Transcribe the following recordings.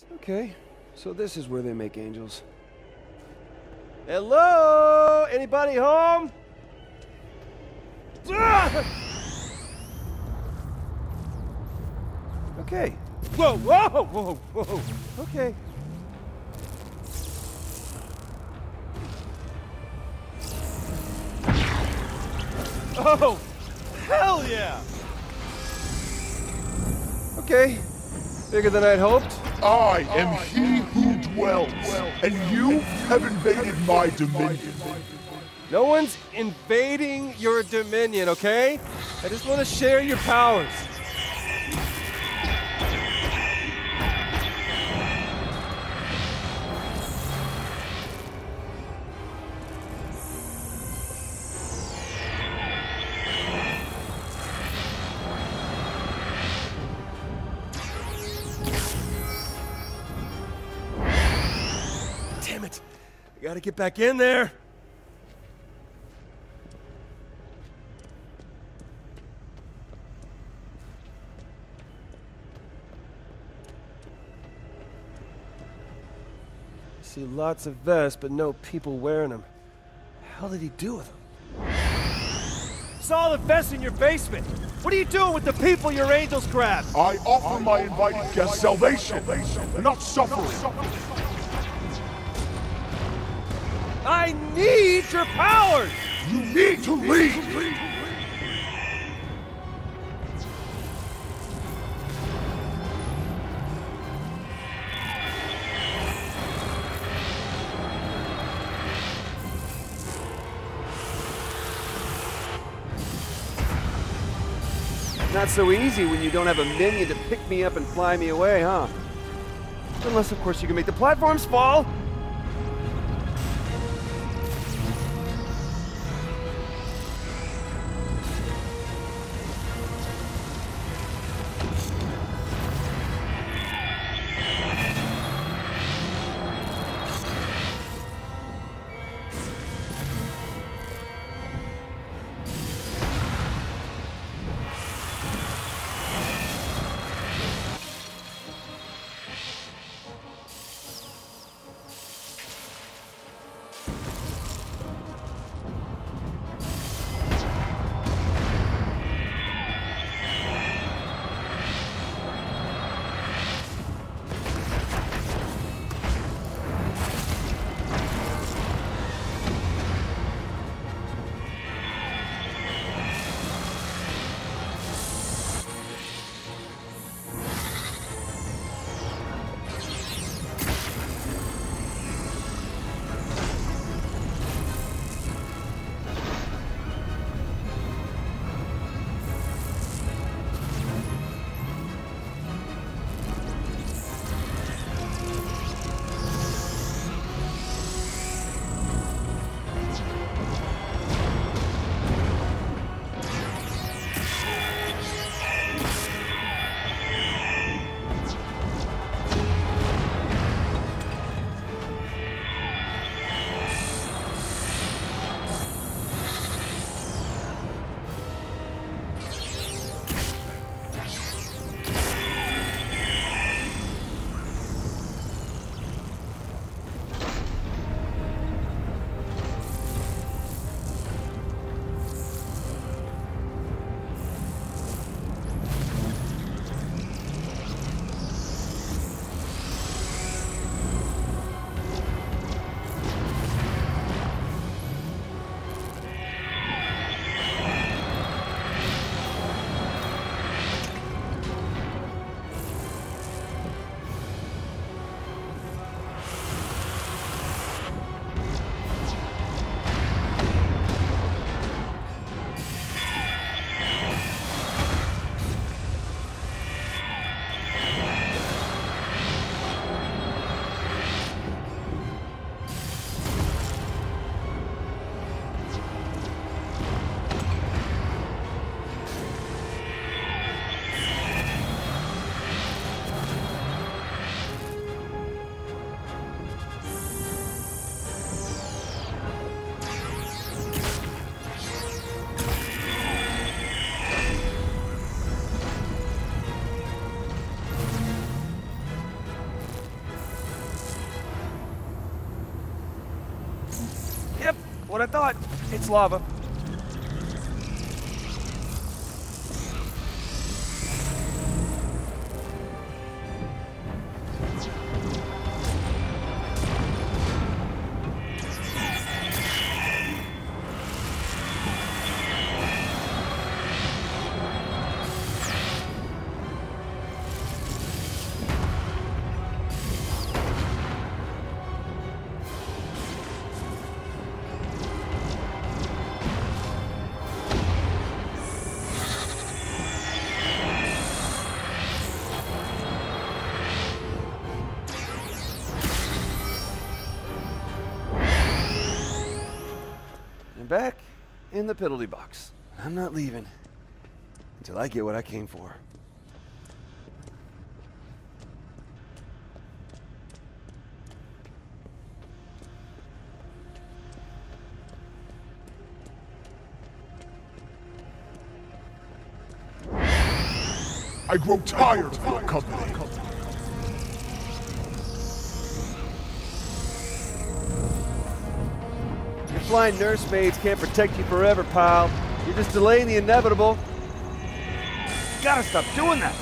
this. Okay, so this is where they make angels. Hello? Anybody home? Okay. Whoa, whoa, whoa, whoa. Okay. Oh, hell yeah! Okay. Bigger than I'd hoped. I am he who dwells, and you have invaded my dominion. No one's invading your dominion, okay? I just want to share your powers. Damn it. I gotta get back in there. See lots of vests, but no people wearing them. How did he do with them? Saw the vests in your basement. What are you doing with the people your angels grabbed? I offer my invited guests salvation, not suffering. I need your powers! You need to leave! Not so easy when you don't have a minion to pick me up and fly me away, huh? Unless, of course, you can make the platforms fall! What I thought. It's lava. Back in the penalty box. I'm not leaving until I get what I came for. I grow tired of your company. Flying nursemaids can't protect you forever, pal. You're just delaying the inevitable. You gotta stop doing that.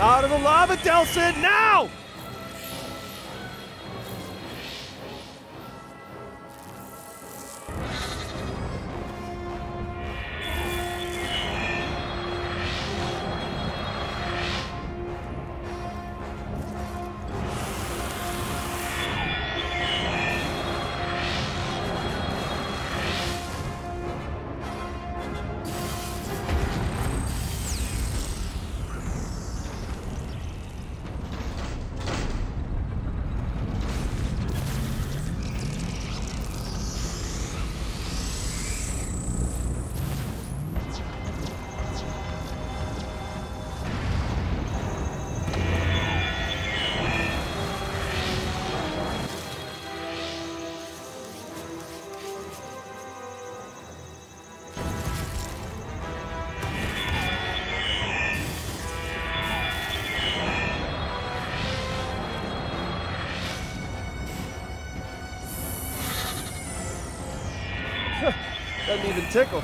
Out of the lava, Delsin, now! Doesn't even tickle.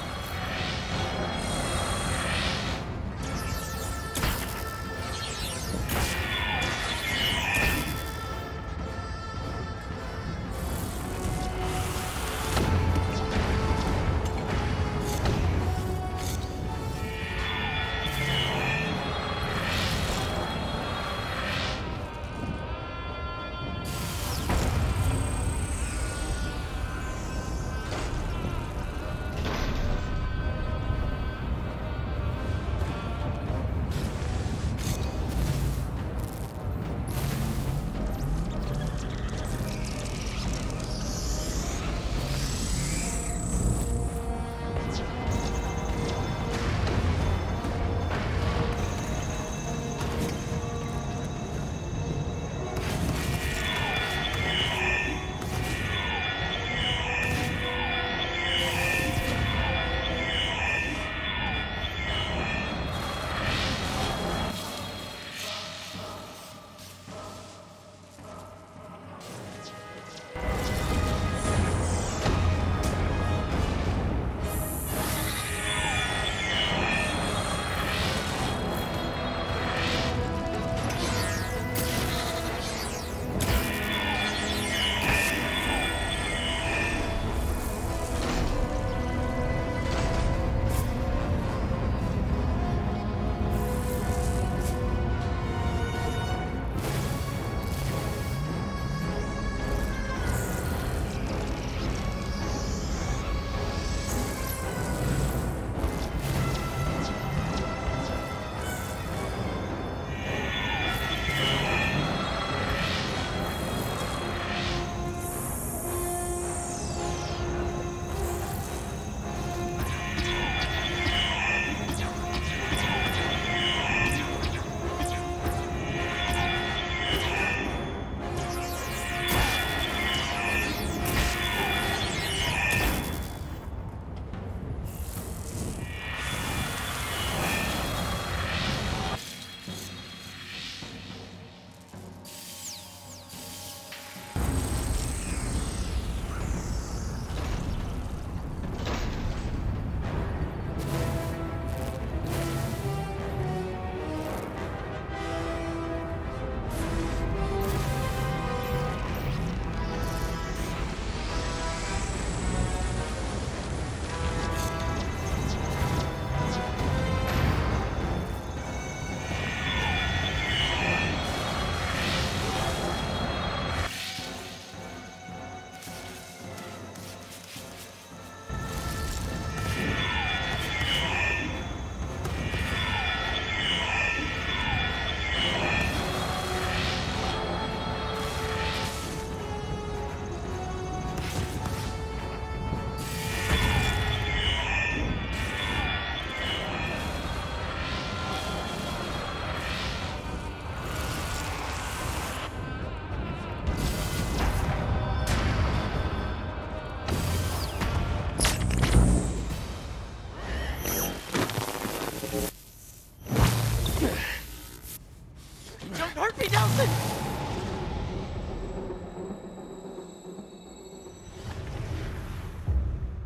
Don't hurt me, Delsin!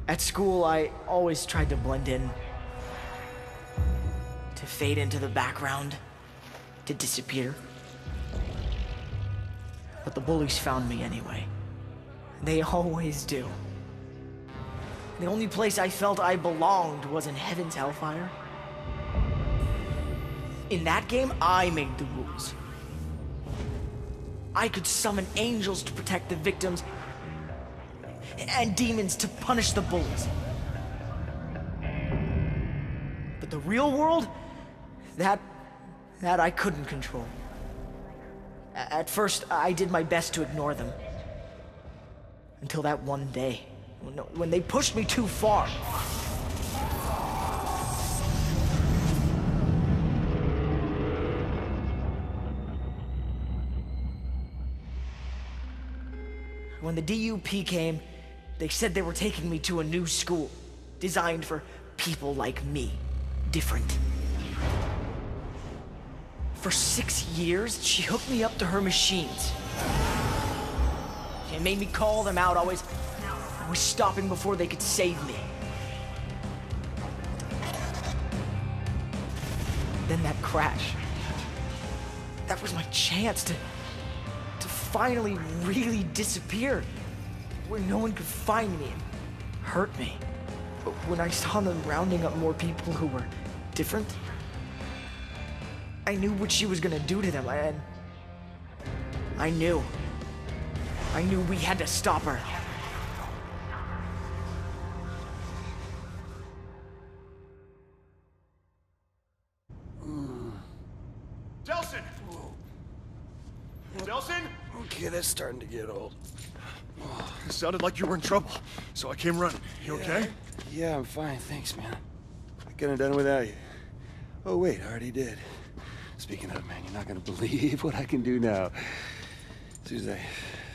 At school, I always tried to blend in. To fade into the background. To disappear. But the bullies found me anyway. They always do. The only place I felt I belonged was in Heaven's Hellfire. In that game, I made the rules. I could summon angels to protect the victims, and demons to punish the bullies. But the real world, that I couldn't control. At first, I did my best to ignore them. Until that one day, when they pushed me too far. When the DUP came, they said they were taking me to a new school, designed for people like me, different. For 6 years, she hooked me up to her machines. She made me call them out, always stopping before they could save me. Then that crash. That was my chance to finally really disappear, where no one could find me and hurt me. But when I saw them rounding up more people who were different, I knew what she was gonna do to them, and I knew we had to stop her. Delsin? Okay, that's starting to get old. It sounded like you were in trouble, so I came running. You okay? Yeah, I'm fine. Thanks, man. I couldn't have done without you. Oh, wait, I already did. Speaking of, man, you're not going to believe what I can do now. As soon as I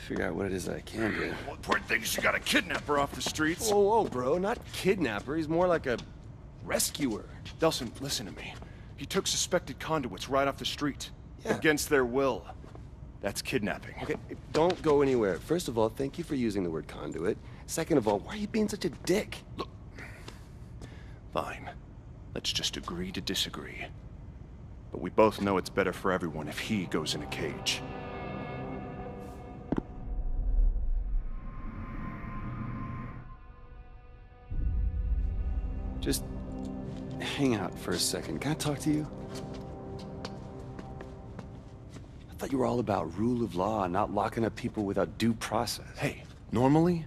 figure out what it is that I can do. Well, important thing is you got a kidnapper off the streets. Whoa, whoa, bro. Not kidnapper. He's more like a rescuer. Delsin, listen to me. He took suspected conduits right off the street. Yeah. Against their will. That's kidnapping. Okay, don't go anywhere. First of all, thank you for using the word conduit. Second of all, why are you being such a dick? Look. Fine. Let's just agree to disagree. But we both know it's better for everyone if he goes in a cage. Just hang out for a second. Can I talk to you? I thought you were all about rule of law and not locking up people without due process. Hey, normally,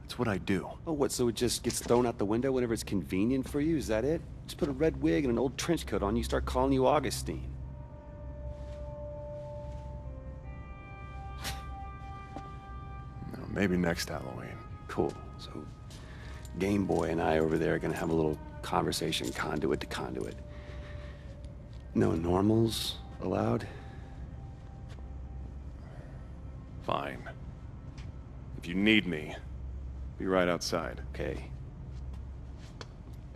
that's what I do. Oh, what, so it just gets thrown out the window whenever it's convenient for you? Is that it? Just put a red wig and an old trench coat on you, start calling you Augustine. No, maybe next Halloween. Cool. So, Game Boy and I over there are gonna have a little conversation, conduit to conduit. No normals allowed? Fine. If you need me, be right outside. Okay.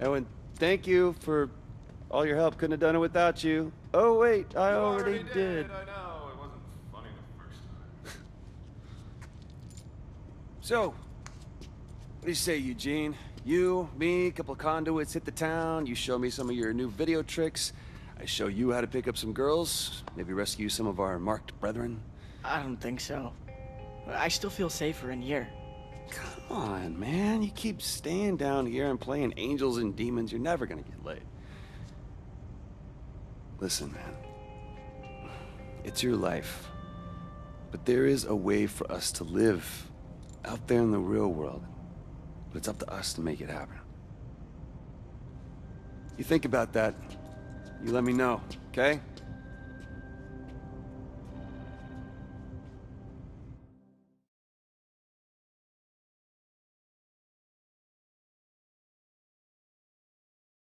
Owen, thank you for all your help. Couldn't have done it without you. Oh, wait, I already did. I know. It wasn't funny the first time. So, what do you say, Eugene? You, me, a couple of conduits, hit the town. You show me some of your new video tricks. I show you how to pick up some girls. Maybe rescue some of our marked brethren. I don't think so. I still feel safer in here. Come on, man. You keep staying down here and playing angels and demons. You're never gonna get laid. Listen, man. It's your life. But there is a way for us to live out there in the real world. But it's up to us to make it happen. You think about that. You let me know, okay?